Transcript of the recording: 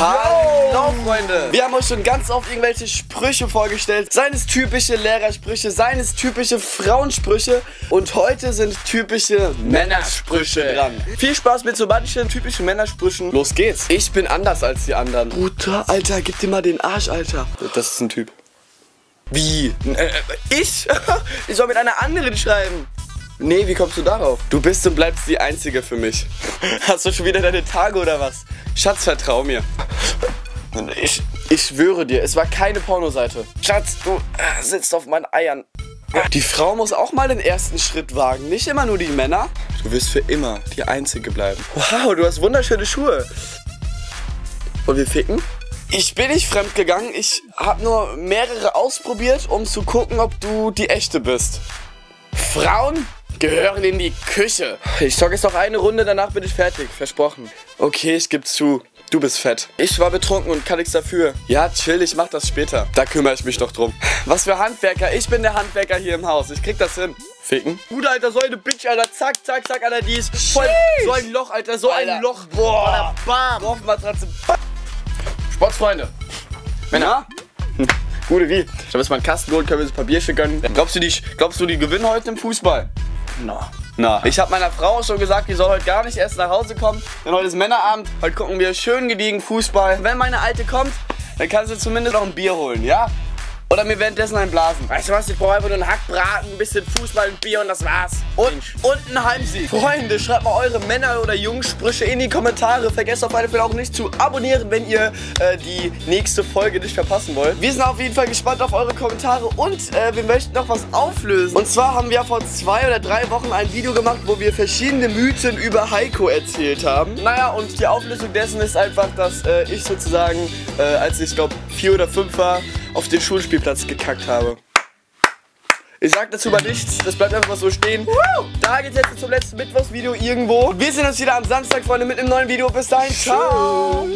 Hallo Freunde! Wir haben euch schon ganz oft irgendwelche Sprüche vorgestellt. Seines typische Lehrersprüche, seines typische Frauensprüche. Und heute sind typische Männersprüche dran. Viel Spaß mit so manchen typischen Männersprüchen. Los geht's! Ich bin anders als die anderen. Bruder, Alter, gib dir mal den Arsch, Alter. Das ist ein Typ. Wie? Ich? Ich soll mit einer anderen schreiben. Nee, wie kommst du darauf? Du bist und bleibst die Einzige für mich. Hast du schon wieder deine Tage oder was? Schatz, vertrau mir. Ich schwöre dir, es war keine Pornoseite. Schatz, du sitzt auf meinen Eiern. Die Frau muss auch mal den ersten Schritt wagen, nicht immer nur die Männer. Du wirst für immer die Einzige bleiben. Wow, du hast wunderschöne Schuhe. Wollen wir ficken? Ich bin nicht fremdgegangen, ich habe nur mehrere ausprobiert, um zu gucken, ob du die echte bist. Frauen gehören in die Küche. Ich zocke jetzt noch eine Runde, danach bin ich fertig. Versprochen. Okay, ich gebe zu. Du bist fett. Ich war betrunken und kann nichts dafür. Ja, chill, ich mach das später. Da kümmere ich mich doch drum. Was für Handwerker. Ich bin der Handwerker hier im Haus. Ich krieg das hin. Ficken. Bruder, Alter, so eine Bitch, Alter. Zack, zack, zack, Alter. Die ist voll. So ein Loch, Alter. So Alter. Ein Loch. Boah. Bam. Dorfmatratze. Sportsfreunde. Männer. Hm. Gute wie? Da müssen wir einen Kasten holen, können wir uns Papierchen gönnen. Glaubst du, die gewinnen heute im Fußball? Na. Ich habe meiner Frau schon gesagt, die soll heute gar nicht erst nach Hause kommen. Denn heute ist Männerabend. Heute gucken wir schön gediegen Fußball. Wenn meine Alte kommt, dann kann sie zumindest noch ein Bier holen, ja? Oder mir währenddessen einen blasen. Weißt du was, ich brauche einfach nur einen Hackbraten, ein bisschen Fußball, ein Bier und das war's. Und einen Heimsieg. Freunde, schreibt mal eure Männer- oder Jungsprüche in die Kommentare. Vergesst auf jeden Fall auch nicht zu abonnieren, wenn ihr die nächste Folge nicht verpassen wollt. Wir sind auf jeden Fall gespannt auf eure Kommentare und wir möchten noch was auflösen. Und zwar haben wir vor 2 oder 3 Wochen ein Video gemacht, wo wir verschiedene Mythen über Heiko erzählt haben. Naja, und die Auflösung dessen ist einfach, dass ich sozusagen, als ich glaube 4 oder 5 war, auf den Schulspielplatz gekackt habe. Ich sag dazu mal nichts, das bleibt einfach mal so stehen. Da geht's jetzt zum letzten Mittwochsvideo irgendwo. Wir sehen uns wieder am Samstag, Freunde, mit einem neuen Video. Bis dahin, ciao!